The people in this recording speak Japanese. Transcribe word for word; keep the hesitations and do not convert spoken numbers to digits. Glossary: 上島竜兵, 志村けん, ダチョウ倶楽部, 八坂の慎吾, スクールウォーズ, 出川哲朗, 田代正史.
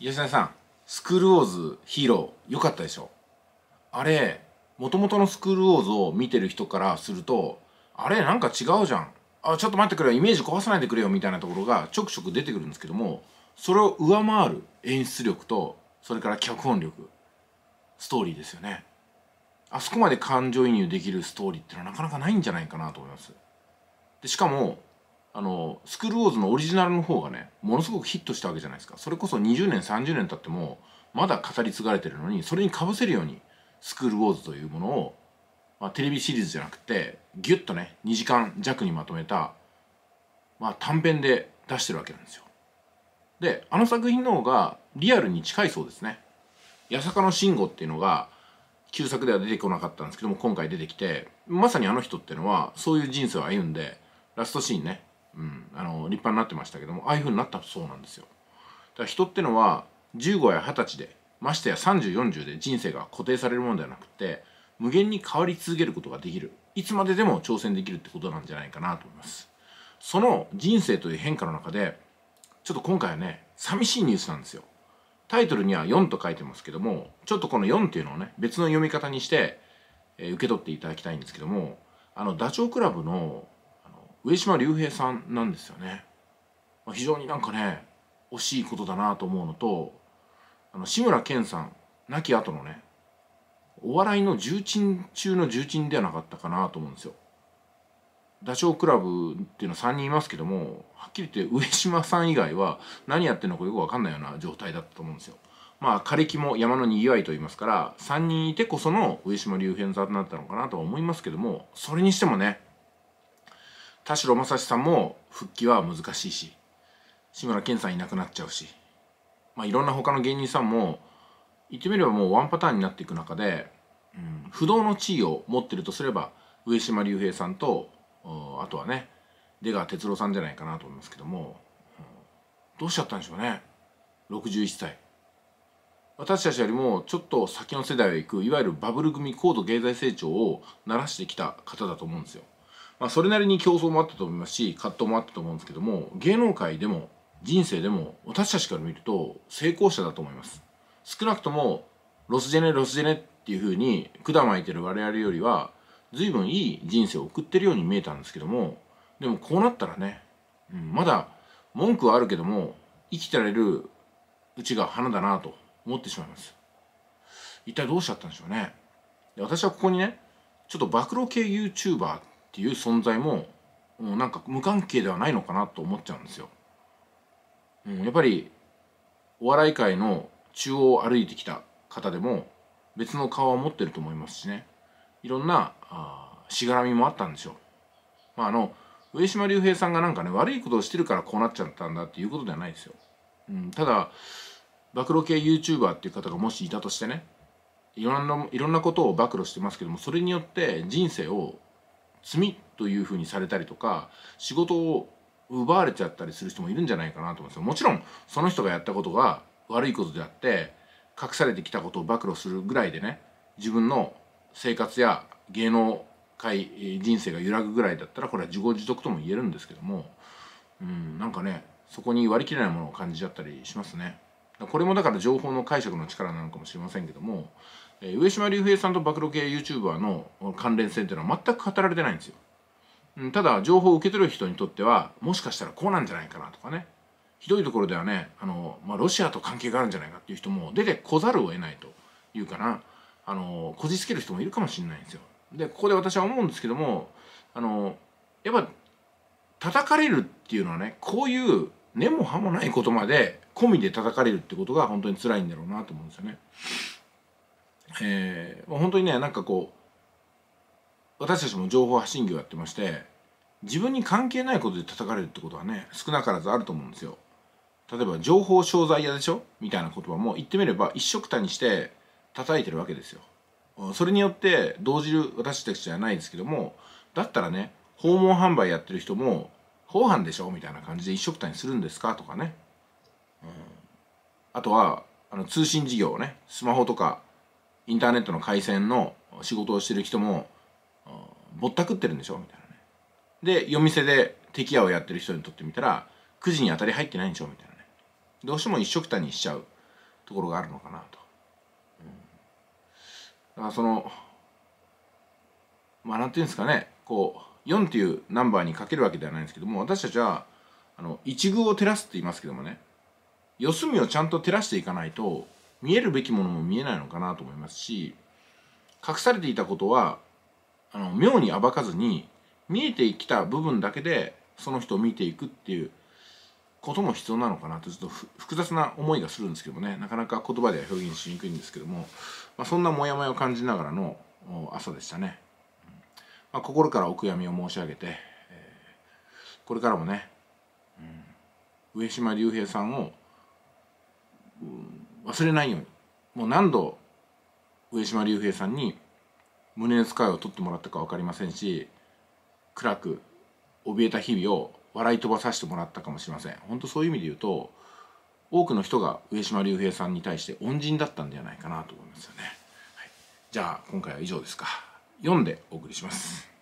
吉田さん、スクールウォーズヒーロー良かったでしょ。あれ、もともとのスクールウォーズを見てる人からすると、あれなんか違うじゃん、あちょっと待ってくれよ、イメージ壊さないでくれよみたいなところがちょくちょく出てくるんですけども、それを上回る演出力と、それから脚本力、ストーリーですよね。あそこまで感情移入できるストーリーってのはなかなかないんじゃないかなと思います。でしかもあのスクールウォーズのオリジナルの方がね、ものすごくヒットしたわけじゃないですか。それこそにじゅうねんさんじゅうねん経ってもまだ語り継がれてるのに、それにかぶせるようにスクールウォーズというものを、まあ、テレビシリーズじゃなくてギュッとねにじかんじゃくにまとめた、まあ、短編で出してるわけなんですよ。であの作品の方がリアルに近いそうですね。八坂の慎吾っていうのが旧作では出てこなかったんですけども、今回出てきて、まさにあの人っていうのはそういう人生を歩んで、ラストシーンね、うん、あの立派になってましたけども、ああいう風になったそうなんですよ。だから人ってのはじゅうごやはたちで、ましてやさんじゅうよんじゅうで人生が固定されるものではなくて、無限に変わり続けることができる、いつまででも挑戦できるってことなんじゃないかなと思います。その人生という変化の中で、ちょっと今回はね寂しいニュースなんですよ。タイトルにはよんと書いてますけども、ちょっとこのよんっていうのをね別の読み方にして、えー、受け取っていただきたいんですけども、あのダチョウ倶楽部の上島竜兵さんなんですよね。まあ、非常になんかね惜しいことだなと思うのと、あの志村けんさん亡き後のねお笑いの重鎮中の重鎮ではなかったかなと思うんですよ。ダチョウ倶楽部っていうのはさんにんいますけども、はっきり言って上島さん以外は何やってるのかよく分かんないような状態だったと思うんですよ。まあ枯れ木も山のにぎわいと言いますから、さんにんいてこその上島竜兵さんになったのかなとは思いますけども、それにしてもね田代正史さんも復帰は難しいし、志村けんさんいなくなっちゃうし、まあ、いろんな他の芸人さんも言ってみればもうワンパターンになっていく中で、うん、不動の地位を持ってるとすれば上島竜兵さんと、あとはね出川哲朗さんじゃないかなと思いますけども、うん、どうしちゃったんでしょうね。ろくじゅういっさい、私たちよりもちょっと先の世代を行く、いわゆるバブル組高度経済成長を慣らしてきた方だと思うんですよ。まあそれなりに競争もあったと思いますし、葛藤もあったと思うんですけども、芸能界でも人生でも私たちから見ると成功者だと思います。少なくともロスジェネロスジェネっていう風に管巻いてる我々よりは随分いい人生を送ってるように見えたんですけども、でもこうなったらね、うん、まだ文句はあるけども生きてられるうちが花だなと思ってしまいます。一体どうしちゃったんでしょうね。で私はここにねちょっと暴露系 YouTuberっていう存在も、うん、なんか無関係ではないのかなと思っちゃうんですよ。うん、やっぱりお笑い界の中央を歩いてきた方でも別の顔を持ってると思いますしね、いろんなあしがらみもあったんでしょう。まああの上島竜兵さんがなんかね悪いことをしてるからこうなっちゃったんだっていうことではないですよ。うん、ただ暴露系 YouTuber っていう方がもしいたとしてね、いろんないろんなことを暴露してますけども、それによって人生を罪というふうにされたりとか、仕事を奪われちゃったりする人もいるんじゃないかなと思うんですよ。もちろんその人がやったことが悪いことであって、隠されてきたことを暴露するぐらいでね、自分の生活や芸能界人生が揺らぐぐらいだったらこれは自業自得とも言えるんですけども、うんなんかねそこに割り切れないものを感じちゃったりしますね。これもだから情報の解釈の力なのかもしれませんけども、えー、上島竜兵さんと暴露系 YouTuber の関連性っていうのは全く語られてないんですよ。うん、ただ情報を受け取る人にとってはもしかしたらこうなんじゃないかなとかね、ひどいところではねあの、まあ、ロシアと関係があるんじゃないかっていう人も出てこざるを得ないというかな、あのこじつける人もいるかもしれないんですよ。でここで私は思うんですけども、あのやっぱ叩かれるっていうのはね、こういう根も葉もないことまで込みで叩かれるってことが本当に辛いんだろうなと思うんですよね。えー、本当にねなんかこう私たちも情報発信業やってまして、自分に関係ないことで叩かれるってことはね少なからずあると思うんですよ。例えば情報商材屋でしょみたいな言葉も言ってみれば一緒くたにして叩いてるわけですよ。それによって動じる私たちじゃないですけども、だったらね訪問販売やってる人も法犯でしょみたいな感じで一緒くたにするんですかとかね、うん、あとはあの通信事業をねスマホとかインターネットの回線の仕事をしてる人もぼったくってるんでしょみたいなね。で夜店でテキヤをやってる人にとってみたらくじに当たり入ってないんでしょみたいなね。どうしても一緒くたにしちゃうところがあるのかなと。うん、だからそのまあ何ていうんですかね、こうよんっていうナンバーにかけるわけではないんですけども、私たちはあの一隅を照らすって言いますけどもね、四隅をちゃんと照らしていかないと見えるべきものも見えないのかなと思いますし、隠されていたことはあの妙に暴かずに見えてきた部分だけでその人を見ていくっていうことも必要なのかなと、ちょっと複雑な思いがするんですけどもね、なかなか言葉では表現しにくいんですけども、まあ、そんなモヤモヤを感じながらの朝でしたね。まあ、心からお悔やみを申し上げて、えー、これからもね、うん、上島竜兵さんを、うん、忘れないように、もう何度上島竜兵さんに胸の使いを取ってもらったか分かりませんし、暗く怯えた日々を笑い飛ばさせてもらったかもしれません。本当そういう意味で言うと、多くの人が上島竜兵さんに対して恩人だったんではないかなと思いますよね。はい、じゃあ今回は以上ですか。読んでお送りします。